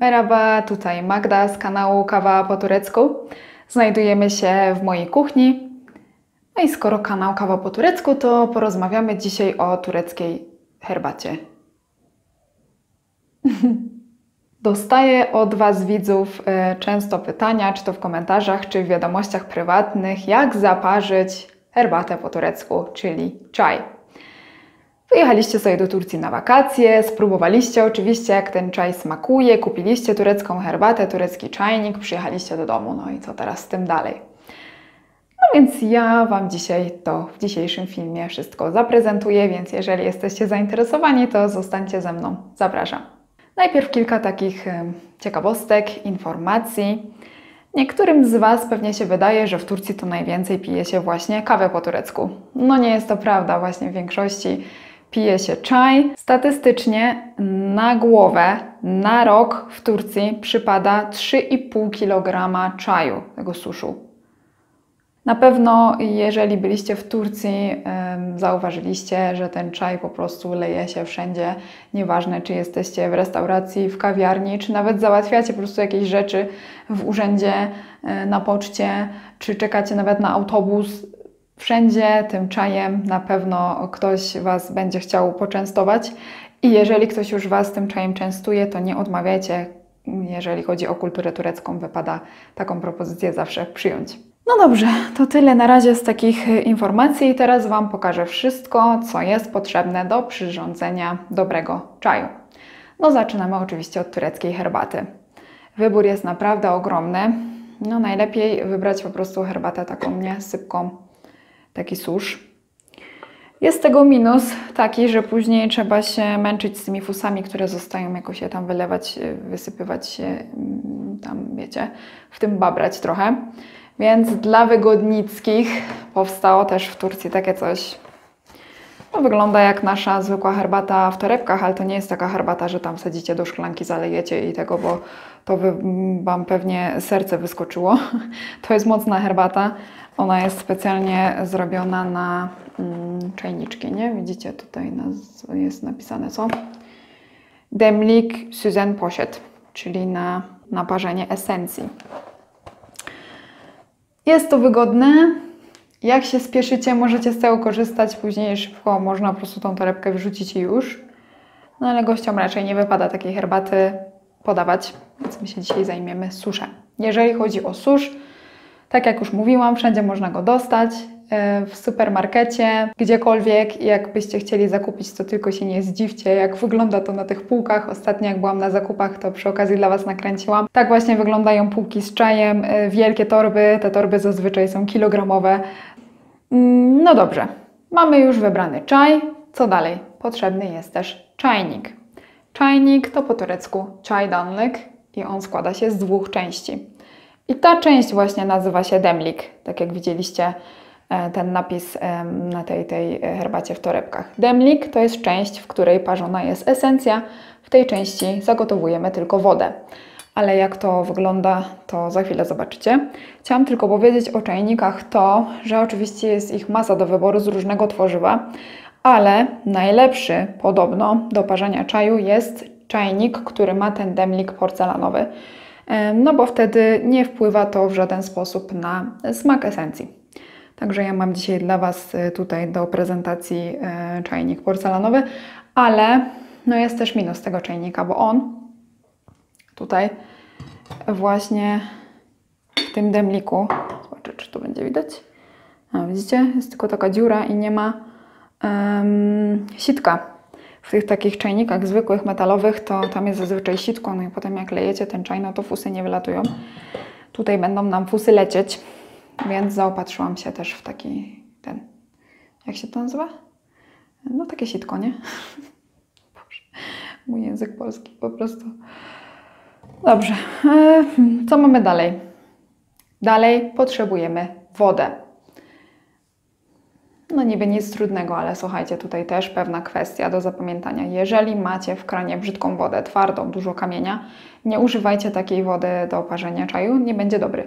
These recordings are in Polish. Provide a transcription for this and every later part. Merhaba, tutaj Magda z kanału Kawa po turecku. Znajdujemy się w mojej kuchni. No i skoro kanał Kawa po turecku, to porozmawiamy dzisiaj o tureckiej herbacie. Dostaję od Was, widzów, często pytania, czy to w komentarzach, czy w wiadomościach prywatnych, jak zaparzyć herbatę po turecku, czyli czaj. Wyjechaliście sobie do Turcji na wakacje, spróbowaliście oczywiście, jak ten czaj smakuje, kupiliście turecką herbatę, turecki czajnik, przyjechaliście do domu, no i co teraz z tym dalej? No więc ja Wam dzisiaj to w dzisiejszym filmie wszystko zaprezentuję, więc jeżeli jesteście zainteresowani, to zostańcie ze mną, zapraszam. Najpierw kilka takich ciekawostek, informacji. Niektórym z Was pewnie się wydaje, że w Turcji to najwięcej pije się właśnie kawę po turecku. No nie jest to prawda, właśnie w większości pije się czaj. Statystycznie na głowę, na rok w Turcji przypada 3,5 kg czaju, tego suszu. Na pewno, jeżeli byliście w Turcji, zauważyliście, że ten czaj po prostu leje się wszędzie. Nieważne, czy jesteście w restauracji, w kawiarni, czy nawet załatwiacie po prostu jakieś rzeczy w urzędzie, na poczcie, czy czekacie nawet na autobus. Wszędzie tym czajem na pewno ktoś Was będzie chciał poczęstować. I jeżeli ktoś już Was tym czajem częstuje, to nie odmawiajcie. Jeżeli chodzi o kulturę turecką, wypada taką propozycję zawsze przyjąć. No dobrze, to tyle na razie z takich informacji. Teraz Wam pokażę wszystko, co jest potrzebne do przyrządzenia dobrego czaju. No zaczynamy oczywiście od tureckiej herbaty. Wybór jest naprawdę ogromny. No najlepiej wybrać po prostu herbatę taką niesypką, taki susz. Jest tego minus taki, że później trzeba się męczyć z tymi fusami, które zostają jakoś je tam wylewać, wysypywać się tam, wiecie, w tym babrać trochę. Więc dla wygodnickich powstało też w Turcji takie coś. No, wygląda jak nasza zwykła herbata w torebkach, ale to nie jest taka herbata, że tam wsadzicie do szklanki, zalejecie i tego, bo to Wam pewnie serce wyskoczyło. To jest mocna herbata. Ona jest specjalnie zrobiona na czajniczki, nie? Widzicie, tutaj jest napisane co? Demlik süzen poşet, czyli na naparzenie esencji. Jest to wygodne. Jak się spieszycie, możecie z tego korzystać. Później szybko można po prostu tą torebkę wyrzucić i już. No ale gościom raczej nie wypada takiej herbaty podawać, więc my się dzisiaj zajmiemy suszem. Jeżeli chodzi o susz, tak jak już mówiłam, wszędzie można go dostać. W supermarkecie, gdziekolwiek. Jakbyście chcieli zakupić, to tylko się nie zdziwcie, jak wygląda to na tych półkach. Ostatnio jak byłam na zakupach, to przy okazji dla Was nakręciłam. Tak właśnie wyglądają półki z czajem. Wielkie torby. Te torby zazwyczaj są kilogramowe. No dobrze. Mamy już wybrany czaj. Co dalej? Potrzebny jest też czajnik. Czajnik to po turecku çaydanlık i on składa się z dwóch części. I ta część właśnie nazywa się demlik. Tak jak widzieliście ten napis na tej herbacie w torebkach. Demlik to jest część, w której parzona jest esencja. W tej części zagotowujemy tylko wodę. Ale jak to wygląda, to za chwilę zobaczycie. Chciałam tylko powiedzieć o czajnikach to, że oczywiście jest ich masa do wyboru z różnego tworzywa, ale najlepszy podobno do parzenia czaju jest czajnik, który ma ten demlik porcelanowy. No bo wtedy nie wpływa to w żaden sposób na smak esencji. Także ja mam dzisiaj dla Was tutaj do prezentacji czajnik porcelanowy, ale no jest też minus tego czajnika, bo on tutaj właśnie w tym demliku, zobaczę czy to będzie widać, a widzicie, jest tylko taka dziura i nie ma sitka. W tych takich czajnikach zwykłych, metalowych, to tam jest zazwyczaj sitko, no i potem jak lejecie ten czaj, no to fusy nie wylatują. Tutaj będą nam fusy lecieć. Więc zaopatrzyłam się też w taki ten, jak się to nazywa? No takie sitko, nie? Boże, mój język polski po prostu. Dobrze, co mamy dalej? Dalej potrzebujemy wodę. No niby nic trudnego, ale słuchajcie, tutaj też pewna kwestia do zapamiętania. Jeżeli macie w kranie brzydką wodę, twardą, dużo kamienia, nie używajcie takiej wody do parzenia czaju, nie będzie dobry.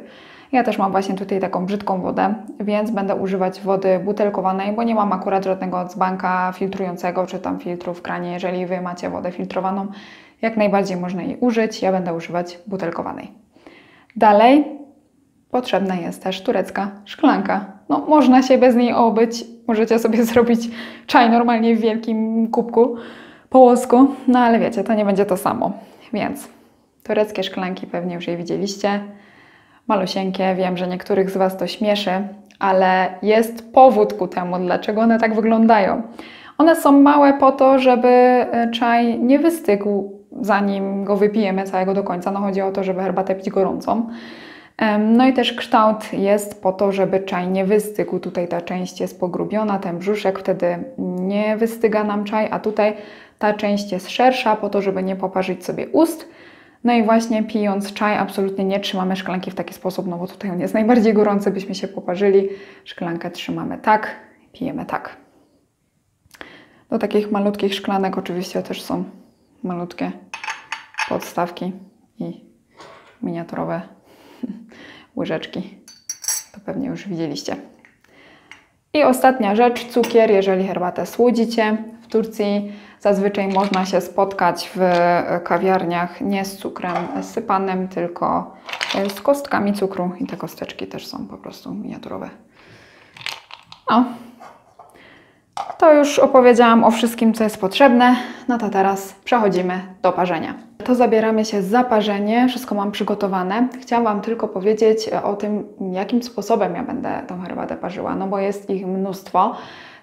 Ja też mam właśnie tutaj taką brzydką wodę, więc będę używać wody butelkowanej, bo nie mam akurat żadnego dzbanka filtrującego, czy tam filtru w kranie. Jeżeli Wy macie wodę filtrowaną, jak najbardziej można jej użyć. Ja będę używać butelkowanej. Dalej potrzebna jest też turecka szklanka. No, można się bez niej obyć. Możecie sobie zrobić czaj normalnie w wielkim kubku po łosku. No ale wiecie, to nie będzie to samo. Więc tureckie szklanki pewnie już je widzieliście. Malusieńkie. Wiem, że niektórych z Was to śmieszy, ale jest powód ku temu, dlaczego one tak wyglądają. One są małe po to, żeby czaj nie wystygł, zanim go wypijemy całego do końca. No chodzi o to, żeby herbatę pić gorącą. No i też kształt jest po to, żeby czaj nie wystygł. Tutaj ta część jest pogrubiona, ten brzuszek, wtedy nie wystyga nam czaj, a tutaj ta część jest szersza po to, żeby nie poparzyć sobie ust. No i właśnie pijąc czaj absolutnie nie trzymamy szklanki w taki sposób, no bo tutaj on jest najbardziej gorący, byśmy się poparzyli. Szklankę trzymamy tak, pijemy tak. Do takich malutkich szklanek oczywiście też są malutkie podstawki i miniaturowe łyżeczki. To pewnie już widzieliście. I ostatnia rzecz, cukier. Jeżeli herbatę słodzicie, w Turcji zazwyczaj można się spotkać w kawiarniach nie z cukrem sypanym, tylko z kostkami cukru. I te kosteczki też są po prostu miniaturowe. No. To już opowiedziałam o wszystkim, co jest potrzebne. No to teraz przechodzimy do parzenia. To zabieramy się za parzenie. Wszystko mam przygotowane. Chciałam Wam tylko powiedzieć o tym, jakim sposobem ja będę tą herbatę parzyła, no bo jest ich mnóstwo.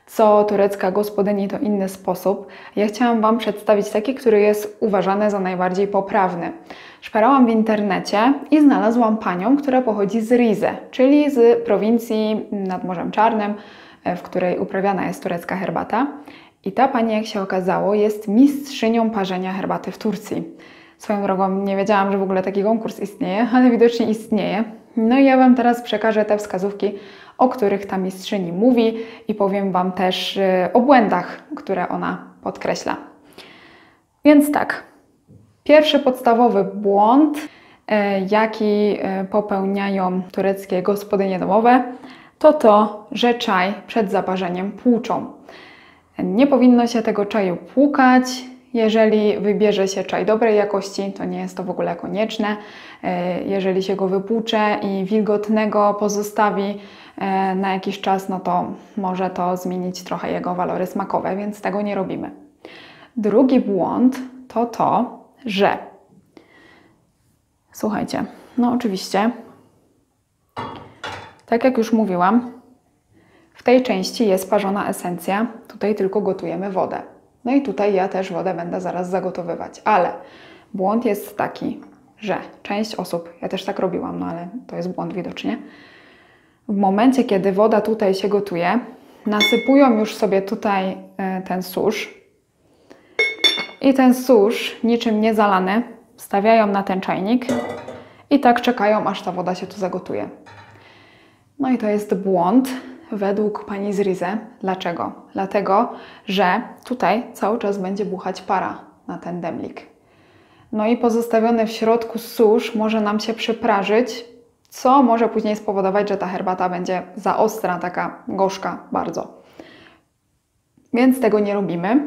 Co turecka gospodyni to inny sposób. Ja chciałam Wam przedstawić taki, który jest uważany za najbardziej poprawny. Szperałam w internecie i znalazłam panią, która pochodzi z Rize, czyli z prowincji nad Morzem Czarnym, w której uprawiana jest turecka herbata. I ta pani, jak się okazało, jest mistrzynią parzenia herbaty w Turcji. Swoją drogą nie wiedziałam, że w ogóle taki konkurs istnieje, ale widocznie istnieje. No i ja Wam teraz przekażę te wskazówki, o których ta mistrzyni mówi i powiem Wam też o błędach, które ona podkreśla. Więc tak, pierwszy podstawowy błąd, jaki popełniają tureckie gospodynie domowe, to to, że czaj przed zaparzeniem płuczą. Nie powinno się tego czaju płukać. Jeżeli wybierze się czaj dobrej jakości, to nie jest to w ogóle konieczne. Jeżeli się go wypłucze i wilgotnego pozostawi na jakiś czas, no to może to zmienić trochę jego walory smakowe, więc tego nie robimy. Drugi błąd to to, że... Słuchajcie, no oczywiście, tak jak już mówiłam, w tej części jest parzona esencja, tutaj tylko gotujemy wodę. No i tutaj ja też wodę będę zaraz zagotowywać, ale błąd jest taki, że część osób, ja też tak robiłam, no ale to jest błąd widocznie, w momencie, kiedy woda tutaj się gotuje, nasypują już sobie tutaj ten susz i ten susz, niczym nie zalany, stawiają na ten czajnik i tak czekają, aż ta woda się tu zagotuje. No i to jest błąd według pani z Rize. Dlaczego? Dlatego, że tutaj cały czas będzie buchać para na ten demlik. No i pozostawiony w środku susz może nam się przyprażyć, co może później spowodować, że ta herbata będzie za ostra, taka gorzka bardzo. Więc tego nie robimy.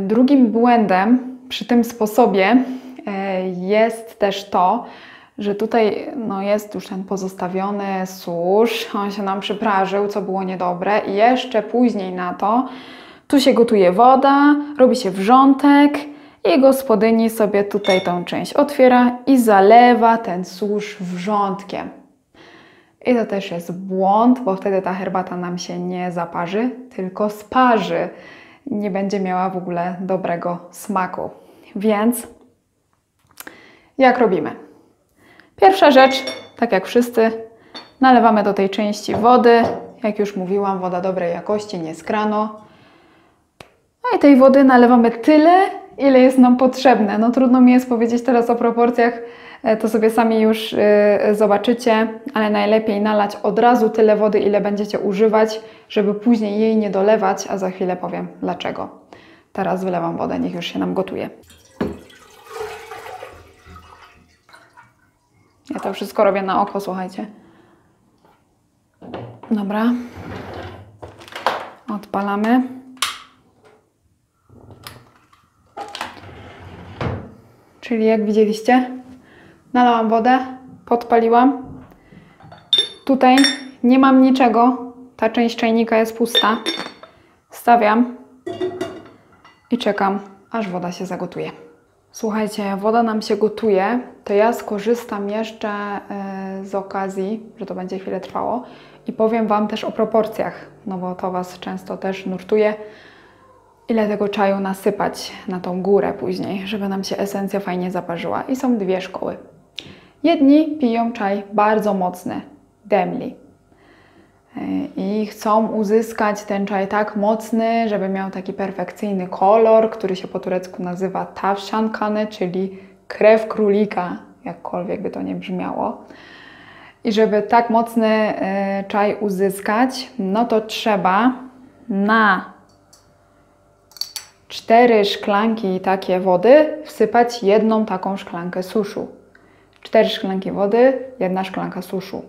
Drugim błędem przy tym sposobie jest też to, że tutaj no, jest już ten pozostawiony susz, on się nam przyprażył, co było niedobre i jeszcze później na to tu się gotuje woda, robi się wrzątek i gospodyni sobie tutaj tą część otwiera i zalewa ten susz wrzątkiem. I to też jest błąd, bo wtedy ta herbata nam się nie zaparzy, tylko sparzy. Nie będzie miała w ogóle dobrego smaku. Więc jak robimy? Pierwsza rzecz, tak jak wszyscy, nalewamy do tej części wody. Jak już mówiłam, woda dobrej jakości, nie z kranu. No i tej wody nalewamy tyle, ile jest nam potrzebne. No trudno mi jest powiedzieć teraz o proporcjach, to sobie sami już zobaczycie, ale najlepiej nalać od razu tyle wody, ile będziecie używać, żeby później jej nie dolewać, a za chwilę powiem dlaczego. Teraz wylewam wodę, niech już się nam gotuje. Ja to wszystko robię na oko, słuchajcie. Dobra. Odpalamy. Czyli jak widzieliście, nalałam wodę, podpaliłam. Tutaj nie mam niczego, ta część czajnika jest pusta. Stawiam i czekam, aż woda się zagotuje. Słuchajcie, woda nam się gotuje, to ja skorzystam jeszcze z okazji, że to będzie chwilę trwało i powiem Wam też o proporcjach, no bo to Was często też nurtuje, ile tego czaju nasypać na tą górę później, żeby nam się esencja fajnie zaparzyła. I są dwie szkoły. Jedni piją czaj bardzo mocny, demli. I chcą uzyskać ten czaj tak mocny, żeby miał taki perfekcyjny kolor, który się po turecku nazywa tavşan kanı, czyli krew królika, jakkolwiek by to nie brzmiało. I żeby tak mocny czaj uzyskać, no to trzeba na 4 szklanki takiej wody wsypać 1 taką szklankę suszu. 4 szklanki wody, 1 szklanka suszu.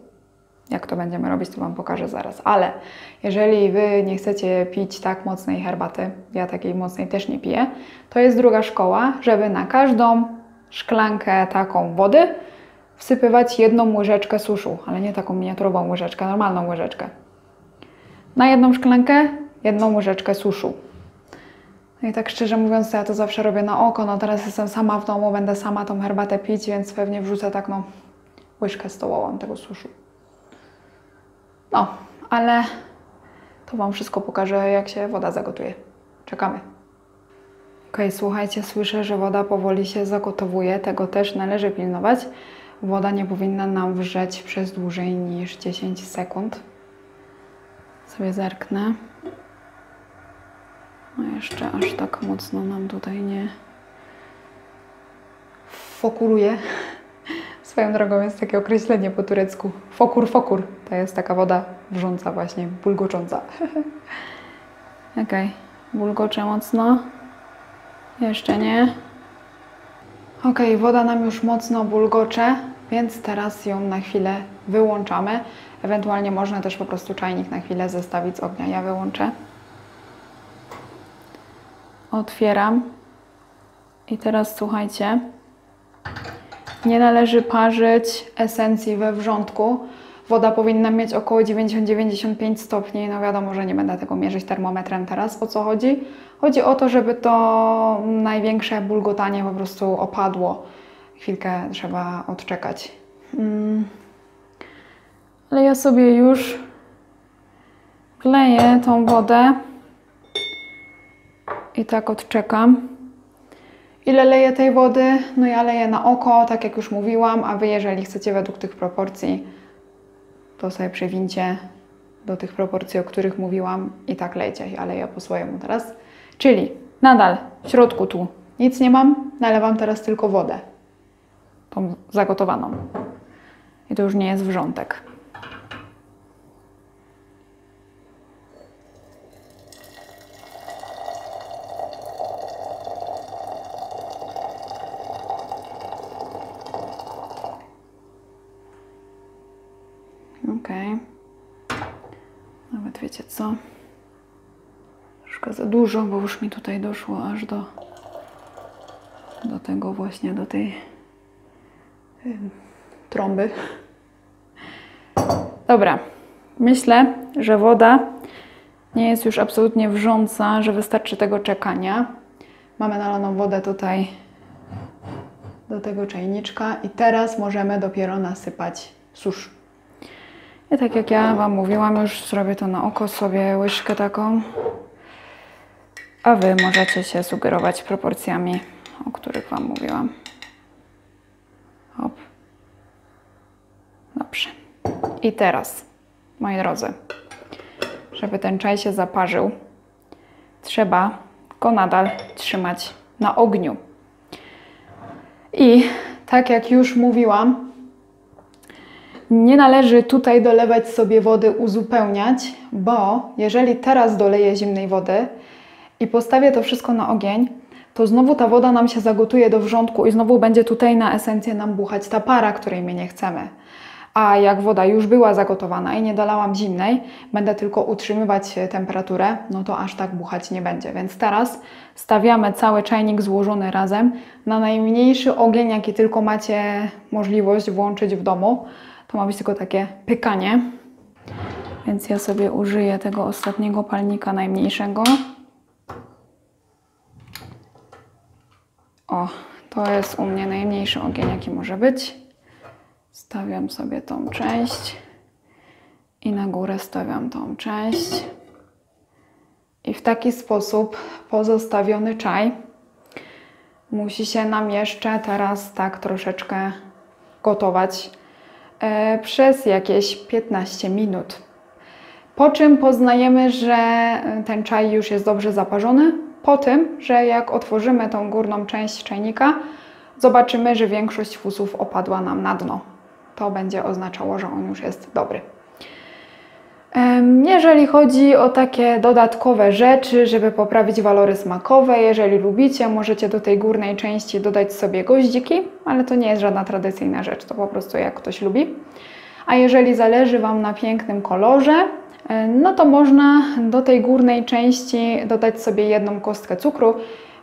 Jak to będziemy robić, to Wam pokażę zaraz. Ale jeżeli Wy nie chcecie pić tak mocnej herbaty, ja takiej mocnej też nie piję, to jest druga szkoła, żeby na każdą szklankę taką wody wsypywać 1 łyżeczkę suszu, ale nie taką miniaturową łyżeczkę, normalną łyżeczkę. Na 1 szklankę 1 łyżeczkę suszu. No i tak szczerze mówiąc, to ja to zawsze robię na oko, no teraz jestem sama w domu, będę sama tą herbatę pić, więc pewnie wrzucę tak łyżkę stołową tego suszu. No, ale to Wam wszystko pokażę, jak się woda zagotuje. Czekamy. Ok, słuchajcie, słyszę, że woda powoli się zagotowuje. Tego też należy pilnować. Woda nie powinna nam wrzeć przez dłużej niż 10 sekund. Sobie zerknę. No jeszcze aż tak mocno nam tutaj nie fokuruje. Swoją drogą jest takie określenie po turecku. Fokur, fokur. To jest taka woda wrząca właśnie, bulgocząca. Ok, bulgocze mocno. Jeszcze nie. Ok, woda nam już mocno bulgocze, więc teraz ją na chwilę wyłączamy. Ewentualnie można też po prostu czajnik na chwilę zestawić z ognia. Ja wyłączę. Otwieram. I teraz słuchajcie. Nie należy parzyć esencji we wrzątku. Woda powinna mieć około 90-95 stopni. No wiadomo, że nie będę tego mierzyć termometrem teraz. O co chodzi? Chodzi o to, żeby to największe bulgotanie po prostu opadło. Chwilkę trzeba odczekać. Ale ja sobie już wleję tą wodę i tak odczekam. Ile leję tej wody? No ja leję na oko, tak jak już mówiłam, a Wy jeżeli chcecie według tych proporcji, to sobie przewincie do tych proporcji, o których mówiłam i tak lejcie, ale ja po swojemu teraz. Czyli nadal w środku tu nic nie mam, nalewam teraz tylko wodę, tą zagotowaną. I to już nie jest wrzątek. Nawet wiecie co? Troszkę za dużo, bo już mi tutaj doszło aż do tego właśnie, do tej trąby. Dobra, myślę, że woda nie jest już absolutnie wrząca, że wystarczy tego czekania. Mamy nalaną wodę tutaj do tego czajniczka i teraz możemy dopiero nasypać susz. I tak jak ja Wam mówiłam, już zrobię to na oko, sobie łyżkę taką, a Wy możecie się sugerować proporcjami, o których Wam mówiłam. Hop. Dobrze. I teraz, moi drodzy, żeby ten czaj się zaparzył, trzeba go nadal trzymać na ogniu. I tak jak już mówiłam, nie należy tutaj dolewać sobie wody, uzupełniać, bo jeżeli teraz doleję zimnej wody i postawię to wszystko na ogień, to znowu ta woda nam się zagotuje do wrzątku i znowu będzie tutaj na esencję nam buchać ta para, której my nie chcemy. a jak woda już była zagotowana i nie dolałam zimnej, będę tylko utrzymywać temperaturę, no to aż tak buchać nie będzie. Więc teraz stawiamy cały czajnik złożony razem na najmniejszy ogień, jaki tylko macie możliwość włączyć w domu. To ma być tylko takie pykanie. Więc ja sobie użyję tego ostatniego palnika najmniejszego. O, to jest u mnie najmniejszy ogień, jaki może być. Stawiam sobie tą część i na górę stawiam tą część. I w taki sposób pozostawiony czaj musi się nam jeszcze teraz tak troszeczkę gotować przez jakieś 15 minut. Po czym poznajemy, że ten czaj już jest dobrze zaparzony? Po tym, że jak otworzymy tą górną część czajnika, zobaczymy, że większość fusów opadła nam na dno. To będzie oznaczało, że on już jest dobry. Jeżeli chodzi o takie dodatkowe rzeczy, żeby poprawić walory smakowe, jeżeli lubicie, możecie do tej górnej części dodać sobie goździki, ale to nie jest żadna tradycyjna rzecz, to po prostu jak ktoś lubi. A jeżeli zależy Wam na pięknym kolorze, no to można do tej górnej części dodać sobie jedną kostkę cukru.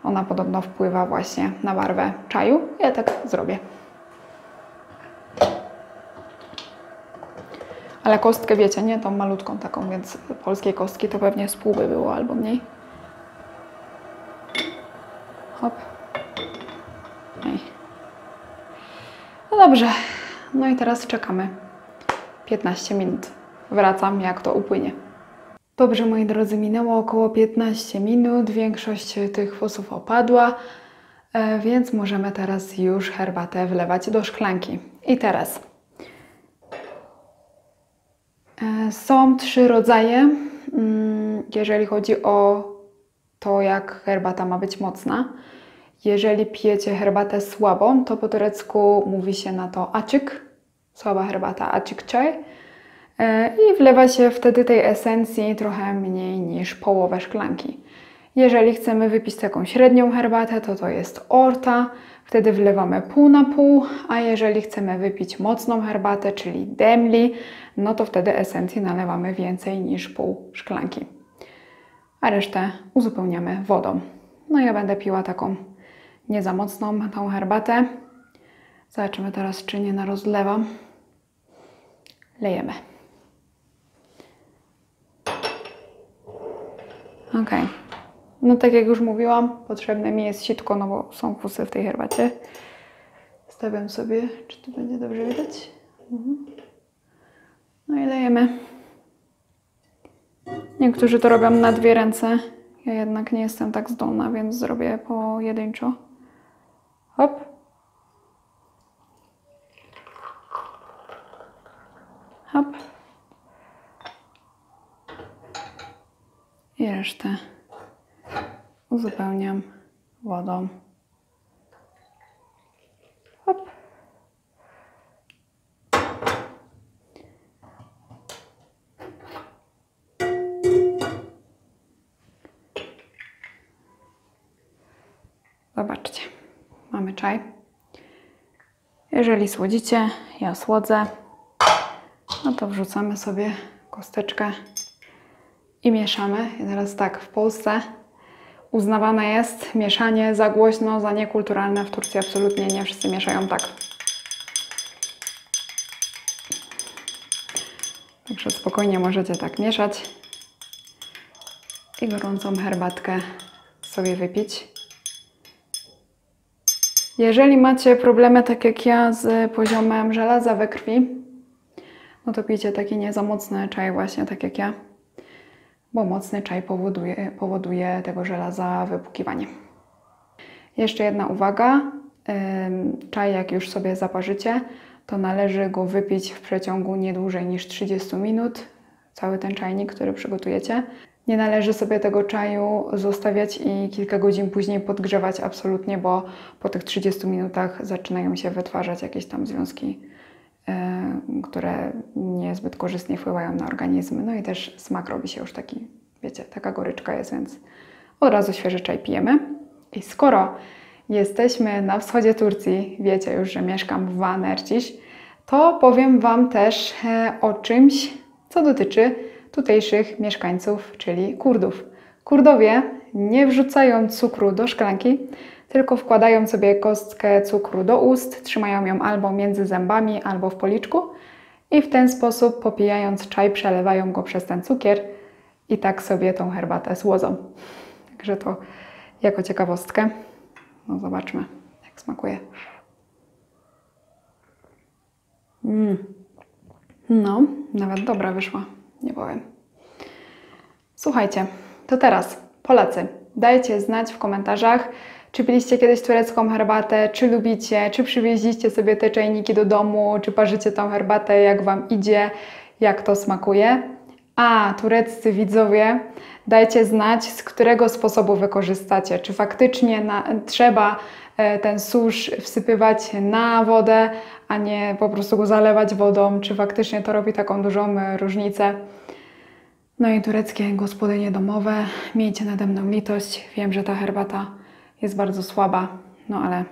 Ona podobno wpływa właśnie na barwę czaju. Ja tak zrobię. Ale kostkę wiecie, nie? Tą malutką taką, więc polskiej kostki to pewnie z pół by było albo mniej. Hop. Ej. No dobrze. No i teraz czekamy 15 minut. Wracam, jak to upłynie. Dobrze, moi drodzy, minęło około 15 minut. Większość tych fusów opadła, więc możemy teraz już herbatę wlewać do szklanki. I teraz są trzy rodzaje, jeżeli chodzi o to, jak herbata ma być mocna. Jeżeli pijecie herbatę słabą, to po turecku mówi się na to açık, słaba herbata, açık çay. I wlewa się wtedy tej esencji trochę mniej niż połowę szklanki. Jeżeli chcemy wypić taką średnią herbatę, to to jest orta, wtedy wlewamy pół na pół, a jeżeli chcemy wypić mocną herbatę, czyli demli, no to wtedy esencji nalewamy więcej niż pół szklanki. A resztę uzupełniamy wodą. No ja będę piła taką nie za mocną tą herbatę. Zobaczymy teraz, czy nie narozlewam. Lejemy. Ok, no tak jak już mówiłam, potrzebne mi jest sitko, no bo są fusy w tej herbacie. Stawiam sobie, czy to będzie dobrze widać? No i dajemy. Niektórzy to robią na dwie ręce. Ja jednak nie jestem tak zdolna, więc zrobię pojedynczo. Hop. Hop. I resztę uzupełniam wodą. Hop. Zobaczcie, mamy czaj. Jeżeli słodzicie, ja słodzę, no to wrzucamy sobie kosteczkę i mieszamy. I teraz tak, w Polsce uznawane jest mieszanie za głośno, za niekulturalne. W Turcji absolutnie nie wszyscy mieszają tak. Także spokojnie możecie tak mieszać i gorącą herbatkę sobie wypić. Jeżeli macie problemy, tak jak ja, z poziomem żelaza we krwi, no to pijcie taki nie za mocny czaj właśnie, tak jak ja. Bo mocny czaj powoduje tego żelaza wypłukiwanie. Jeszcze jedna uwaga. Czaj, jak już sobie zaparzycie, to należy go wypić w przeciągu nie dłużej niż 30 minut. Cały ten czajnik, który przygotujecie. Nie należy sobie tego czaju zostawiać i kilka godzin później podgrzewać absolutnie, bo po tych 30 minutach zaczynają się wytwarzać jakieś tam związki, które niezbyt korzystnie wpływają na organizmy. No i też smak robi się już taki, wiecie, taka goryczka jest, więc od razu świeży czaj pijemy. I skoro jesteśmy na wschodzie Turcji, wiecie już, że mieszkam w Wanerciś, to powiem Wam też o czymś, co dotyczy tutejszych mieszkańców, czyli Kurdów. Kurdowie nie wrzucają cukru do szklanki, tylko wkładają sobie kostkę cukru do ust, trzymają ją albo między zębami, albo w policzku i w ten sposób, popijając czaj, przelewają go przez ten cukier i tak sobie tą herbatę słodzą. Także to jako ciekawostkę. No zobaczmy, jak smakuje. No, nawet dobra wyszła, nie powiem. Słuchajcie, to teraz Polacy, dajcie znać w komentarzach, czy piliście kiedyś turecką herbatę, czy lubicie, czy przywieźliście sobie te czajniki do domu, czy parzycie tą herbatę, jak Wam idzie, jak to smakuje. A tureccy widzowie, dajcie znać, z którego sposobu wykorzystacie. Czy faktycznie trzeba ten susz wsypywać na wodę, a nie po prostu go zalewać wodą. Czy faktycznie to robi taką dużą różnicę. No i tureckie gospodynie domowe, miejcie nade mną litość. Wiem, że ta herbata jest bardzo słaba, no ale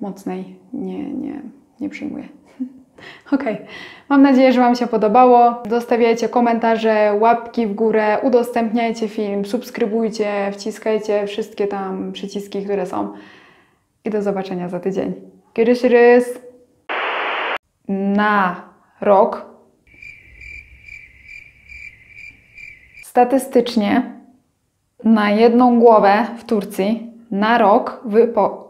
mocnej nie przyjmuję. Ok, mam nadzieję, że Wam się podobało. Zostawiajcie komentarze, łapki w górę, udostępniajcie film, subskrybujcie, wciskajcie wszystkie tam przyciski, które są. I do zobaczenia za tydzień. Görüşürüz. Na rok statystycznie na jedną głowę w Turcji na rok